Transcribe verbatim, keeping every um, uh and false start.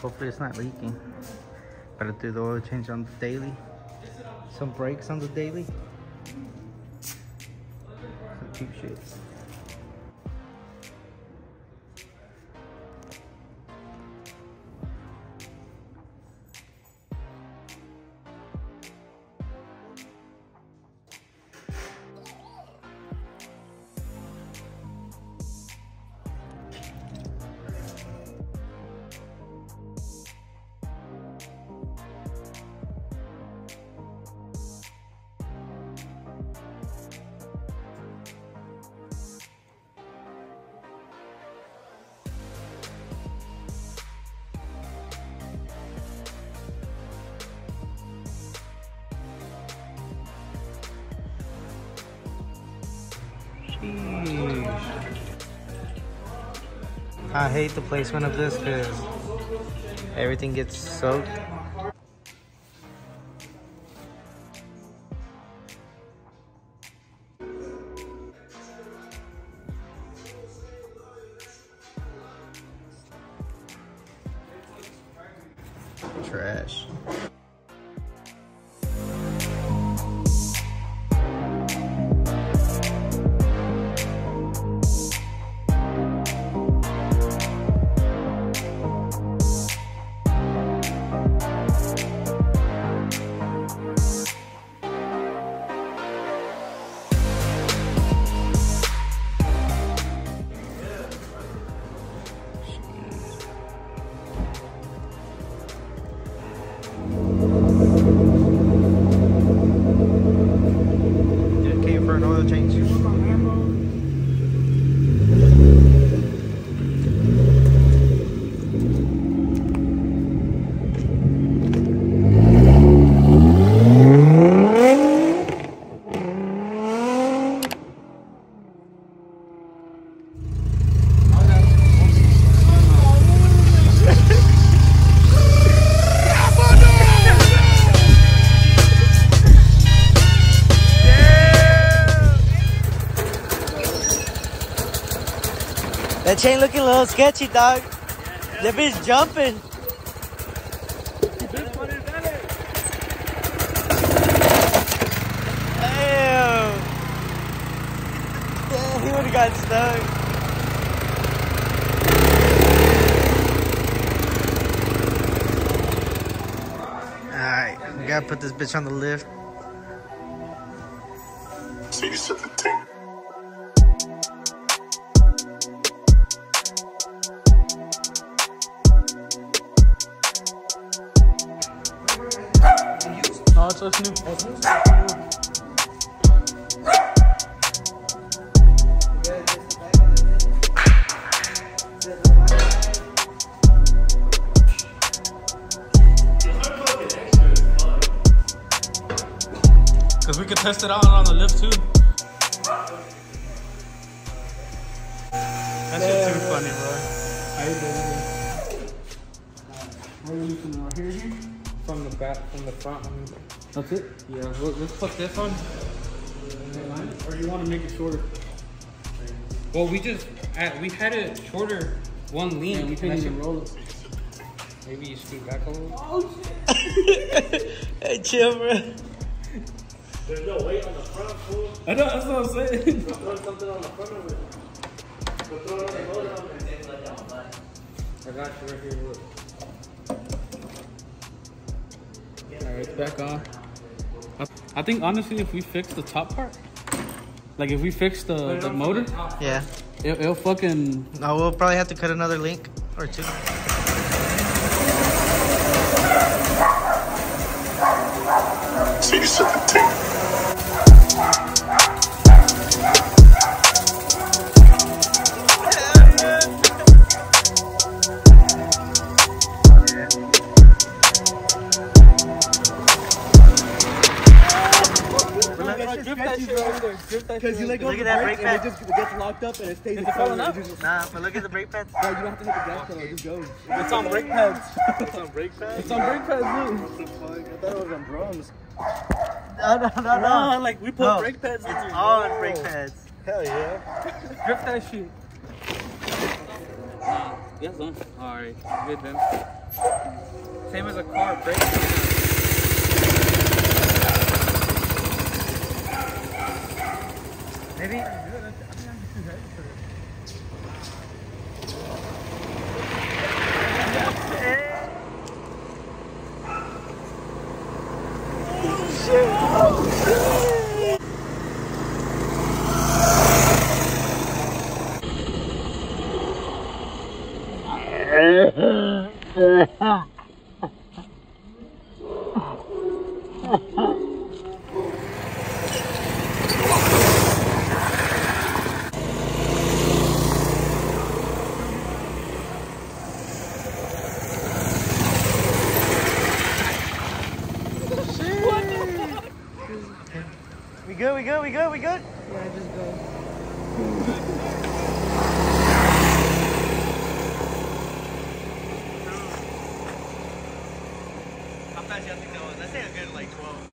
Hopefully it's not leaking. Gotta do the oil change on the daily. Some brakes on the daily. Some cheap shits. I hate the placement of this because everything gets soaked. Trash. That chain looking a little sketchy, dog. Yeah, yeah. That bitch jumping. Damn. Damn, he would've got stuck. Alright, we gotta put this bitch on the lift. C seventeen. Oh, it's a new because we could test it out on the lift too. That shit's too funny, bro. How you doing? We're gonna do some more here. From the back, from the front. I mean, that's it? Yeah, we'll, let's put this on. Yeah. Or you want to make it shorter? Well, we just, we had it shorter, one lean. Yeah, we couldn't even roll it. Maybe you scoot back a little. Oh, shit. Hey, chill, bro. There's no weight on the front, fool. I know, that's what I'm saying. You throw something on the front of it. Go throw it on the roller on it. I got you right here, look. Alright, back on. I think honestly, if we fix the top part, like if we fix the, the motor, yeah, it, it'll fucking. No, we'll probably have to cut another link or two. C seventeen. Because you like look at that brake pad, it just gets locked up and it stays. Is it falling up? Just... Nah, but look at the brake pads. Yeah, you don't have to hit the gas pedal, it just goes. It's on brake pads. It's on brake pads. It's on brake pads, dude. What the fuck? I thought it was on drums. No, no, no, no. no like we put no. brake pads. It's on brake pads. Hell yeah. Grip that shit. Yes, son. All right, good then. Same as a car brake. Maybe. I mean, I'm too heavy for it. Oh shit! Oh shit! We good, we good, we good, we good? Yeah, just go. How fast do you have to go? That's like a good like twelve.